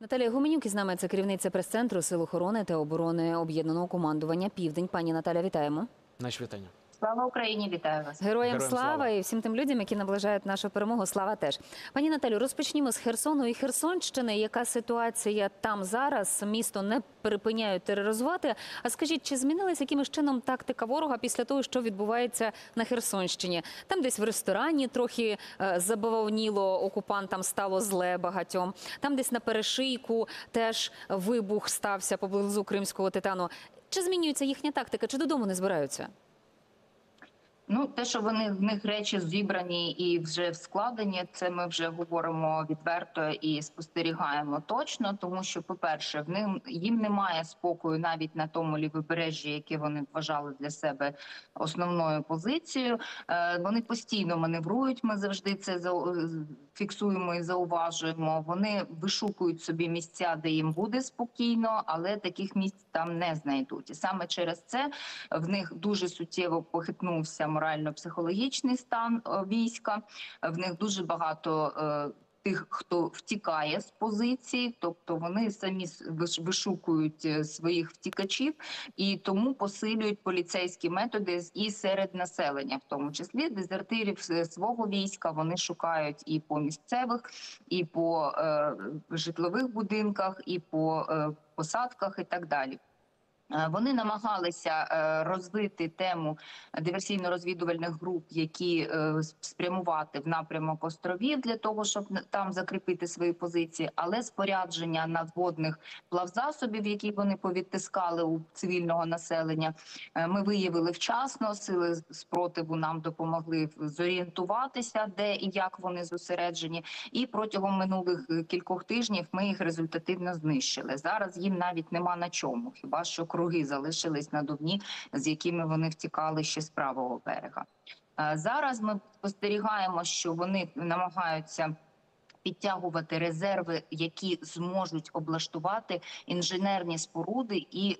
Наталія Гуменюк із нами, це керівниця прес-центру Сил охорони та оборони Об'єднаного командування «Південь». Пані Наталя, вітаємо. Наші вітання. Слава Україні, вітаю вас. Героям слава і всім тим людям, які наближають нашу перемогу, слава теж. Пані Наталю, розпочнімо з Херсону і Херсонщини. Яка ситуація там зараз? Місто не припиняють тероризувати. А скажіть, чи змінилась якимось чином тактика ворога після того, що відбувається на Херсонщині? Там десь в ресторані трохи забавовніло, окупантам стало зле багатьом. Там десь на перешийку теж вибух стався поблизу кримського титану. Чи змінюється їхня тактика, чи додому не збираються? Ну, те, що вони в них речі зібрані і вже складені, це ми вже говоримо відверто і спостерігаємо точно, тому що, по-перше, їм немає спокою навіть на тому лівобережжі, яке вони вважали для себе основною позицією. Вони постійно маневрують, ми завжди це фіксуємо і зауважуємо. Вони вишукують собі місця, де їм буде спокійно, але таких місць там не знайдуть. І саме через це в них дуже суттєво похитнувся морально-психологічний стан війська. В них дуже багато тих, хто втікає з позиції, тобто вони самі вишукують своїх втікачів і тому посилюють поліцейські методи і серед населення, в тому числі дезертирів свого війська. Вони шукають і по місцевих, і по житлових будинках, і по посадках і так далі. Вони намагалися розвити тему диверсійно-розвідувальних груп, які спрямувати в напрямок островів для того, щоб там закріпити свої позиції, але спорядження надводних плавзасобів, які вони повідтискали у цивільного населення, ми виявили вчасно, сили спротиву нам допомогли зорієнтуватися, де і як вони зосереджені, і протягом минулих кількох тижнів ми їх результативно знищили. Зараз їм навіть нема на чому, хіба що круги залишились надувні, з якими вони втікали ще з правого берега. Зараз ми спостерігаємо, що вони намагаються підтягувати резерви, які зможуть облаштувати інженерні споруди і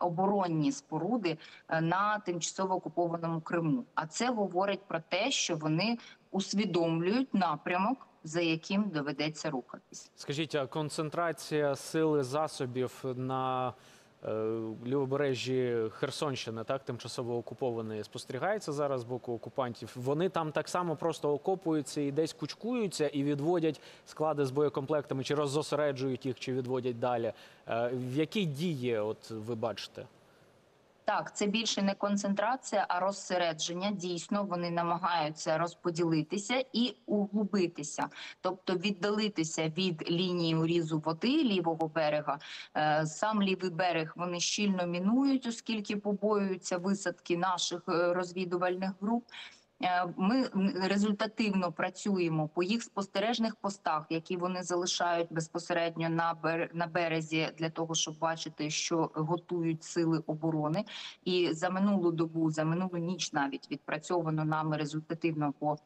оборонні споруди на тимчасово окупованому Криму. А це говорить про те, що вони усвідомлюють напрямок, за яким доведеться рухатись. Скажіть, а концентрація сили засобів на лівобережжі Херсонщини, так, тимчасово окуповані, спостерігається зараз з боку окупантів? Вони там так само просто окопуються і десь кучкуються і відводять склади з боєкомплектами, чи роззосереджують їх, чи відводять далі? В які дії от ви бачите? Так, це більше не концентрація, а розсередження. Дійсно, вони намагаються розподілитися і углубитися, тобто віддалитися від лінії урізу води лівого берега. Сам лівий берег вони щільно мінують, оскільки побоюються висадки наших розвідувальних груп. Ми результативно працюємо по їх спостережних постах, які вони залишають безпосередньо на березі для того, щоб бачити, що готують сили оборони. І за минулу добу, за минулу ніч навіть відпрацьовано нами результативно по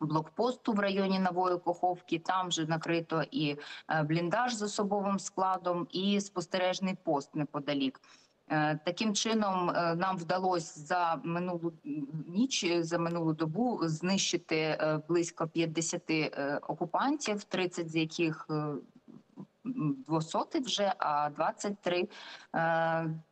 блокпосту в районі Нової Каховки, там же накрито і бліндаж з особовим складом, і спостережний пост неподалік. Таким чином, нам вдалося за минулу ніч, за минулу добу знищити близько 50 окупантів, 30 з яких двосоти вже, а 23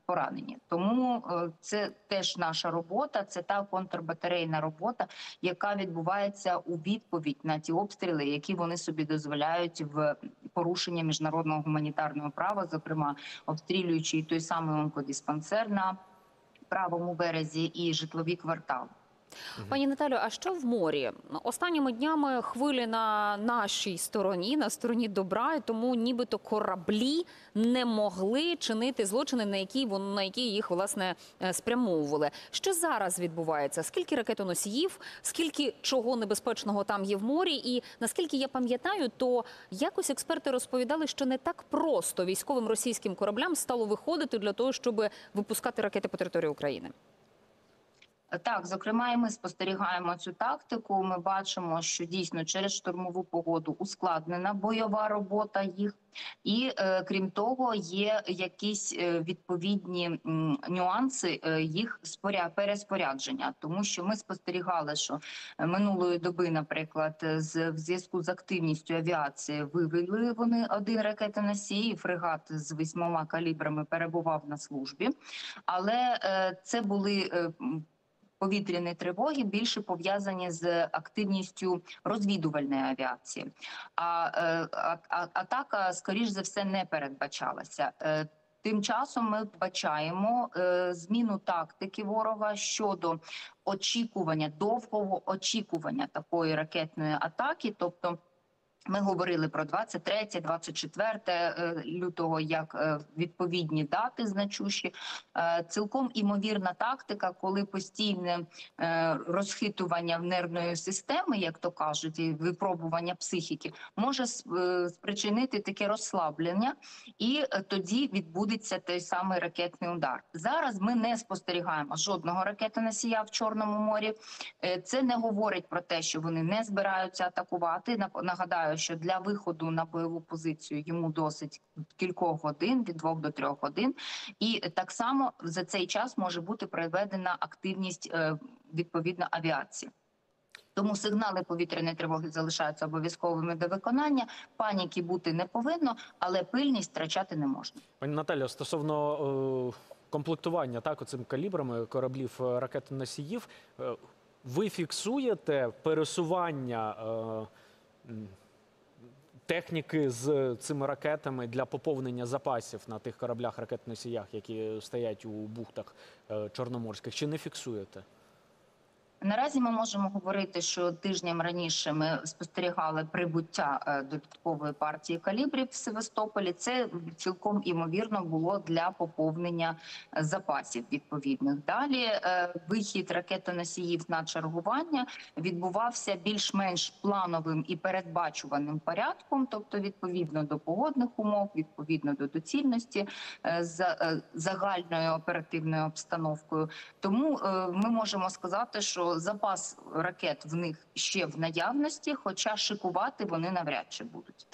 поранені. Тому це теж наша робота, це та контрбатарейна робота, яка відбувається у відповідь на ті обстріли, які вони собі дозволяють в порушення міжнародного гуманітарного права, зокрема обстрілюючи і той самий онкодиспансер на правому березі і житлові квартали. Пані Наталю, а що в морі? Останніми днями хвилі на нашій стороні, на стороні добра, і тому нібито кораблі не могли чинити злочини, на які їх, власне, спрямовували. Що зараз відбувається? Скільки ракетоносіїв, скільки чого небезпечного там є в морі? І наскільки я пам'ятаю, то якось експерти розповідали, що не так просто військовим російським кораблям стало виходити для того, щоб випускати ракети по території України. Так, зокрема, і ми спостерігаємо цю тактику. Ми бачимо, що дійсно через штормову погоду ускладнена бойова робота їх. І, крім того, є якісь відповідні нюанси їх переспорядження. Тому що ми спостерігали, що минулої доби, наприклад, в зв'язку з активністю авіації вивели вони один ракетоносій, і фрегат з 8 калібрами перебував на службі. Але це були повітряні тривоги більше пов'язані з активністю розвідувальної авіації. А атака, скоріш за все, не передбачалася. Тим часом ми вбачаємо зміну тактики ворога щодо очікування, довгого очікування такої ракетної атаки, тобто ми говорили про 23-24 лютого як відповідні дати значущі. Цілком імовірна тактика, коли постійне розхитування нервної системи, як то кажуть, і випробування психіки, може спричинити таке розслаблення, і тоді відбудеться той самий ракетний удар. Зараз ми не спостерігаємо жодного ракетоносія в Чорному морі. Це не говорить про те, що вони не збираються атакувати. Нагадаю, що для виходу на бойову позицію йому досить кількох годин, від 2 до 3 годин. І так само за цей час може бути проведена активність відповідно авіації. Тому сигнали повітряної тривоги залишаються обов'язковими до виконання, паніки бути не повинно, але пильність втрачати не можна. Пані Наталіо, стосовно комплектування оцими калібрами кораблів ракетоносіїв, ви фіксуєте пересування техніки з цими ракетами для поповнення запасів на тих кораблях ракетоносіях, які стоять у бухтах чорноморських, чи не фіксуєте? Наразі ми можемо говорити, що тижнем раніше ми спостерігали прибуття додаткової партії калібрів в Севастополі. Це цілком імовірно було для поповнення запасів відповідних. Далі вихід ракетоносіїв на чергування відбувався більш-менш плановим і передбачуваним порядком, тобто відповідно до погодних умов, відповідно до доцільності, з загальною оперативною обстановкою. Тому ми можемо сказати, що запас ракет в них ще в наявності, хоча шикувати вони навряд чи будуть.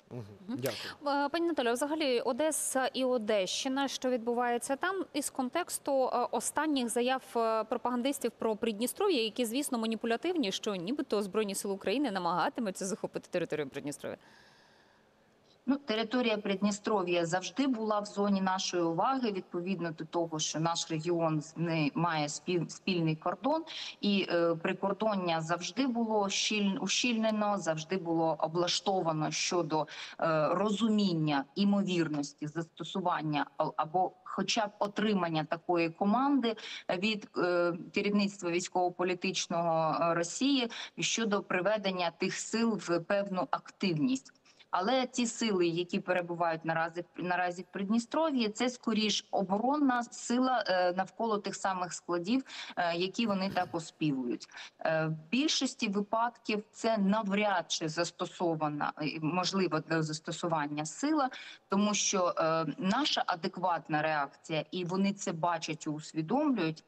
Дякую. Пані Наталіо, взагалі Одеса і Одещина, що відбувається там із контексту останніх заяв пропагандистів про Придністров'я, які, звісно, маніпулятивні, що нібито Збройні сили України намагатимуться захопити територію Придністров'я? Ну, територія Придністров'я завжди була в зоні нашої уваги, відповідно до того, що наш регіон з нею має спільний кордон, і прикордоння завжди було ущільнено, завжди було облаштовано щодо розуміння імовірності застосування або хоча б отримання такої команди від керівництва військово-політичного Росії щодо приведення тих сил в певну активність. Але ті сили, які перебувають наразі в Придністров'ї, це скоріш оборонна сила навколо тих самих складів, які вони так оспівують. В більшості випадків це навряд чи застосована, можливо, для застосування сила, тому що наша адекватна реакція, і вони це бачать і усвідомлюють,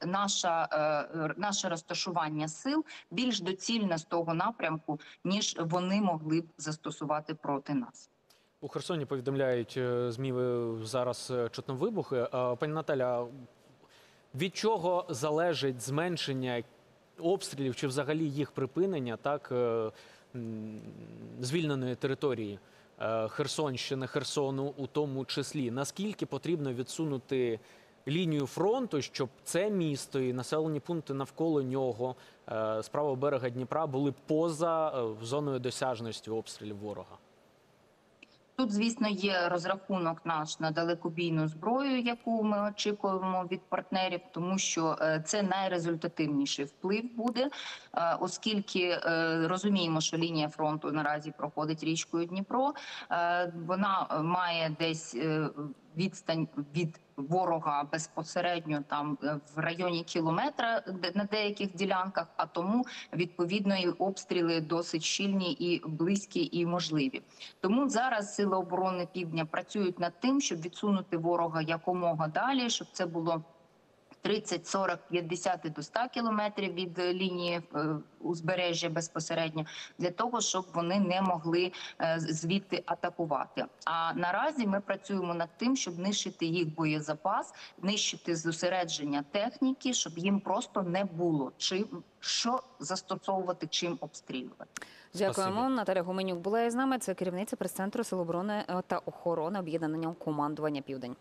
наше розташування сил більш доцільне з того напрямку, ніж вони могли б застосувати проти нас. У Херсоні повідомляють ЗМІ, зараз чутно вибухи. Пані Наталя, від чого залежить зменшення обстрілів чи взагалі їх припинення звільненої території Херсонщини, Херсону у тому числі? Наскільки потрібно відсунути лінію фронту, щоб це місто і населені пункти навколо нього з правого берега Дніпра були поза зоною досяжності обстрілів ворога? Тут, звісно, є розрахунок наш на далекобійну зброю, яку ми очікуємо від партнерів, тому що це найрезультативніший вплив буде, оскільки розуміємо, що лінія фронту наразі проходить річкою Дніпро. Вона має десь відстань від ворога безпосередньо там в районі кілометра на деяких ділянках, а тому відповідно і обстріли досить щільні і близькі, і можливі. Тому зараз Сили оборони Півдня працюють над тим, щоб відсунути ворога якомога далі, щоб це було 30, 40, 50 до 100 кілометрів від лінії узбережжя безпосередньо, для того, щоб вони не могли звідти атакувати. А наразі ми працюємо над тим, щоб нищити їх боєзапас, нищити зосередження техніки, щоб їм просто не було що застосовувати, чим обстрілювати. Дякуємо. Наталія Гуменюк була із нами. Це керівниця прес-центру Сил оборони та охорони Об'єднаного командування «Південь».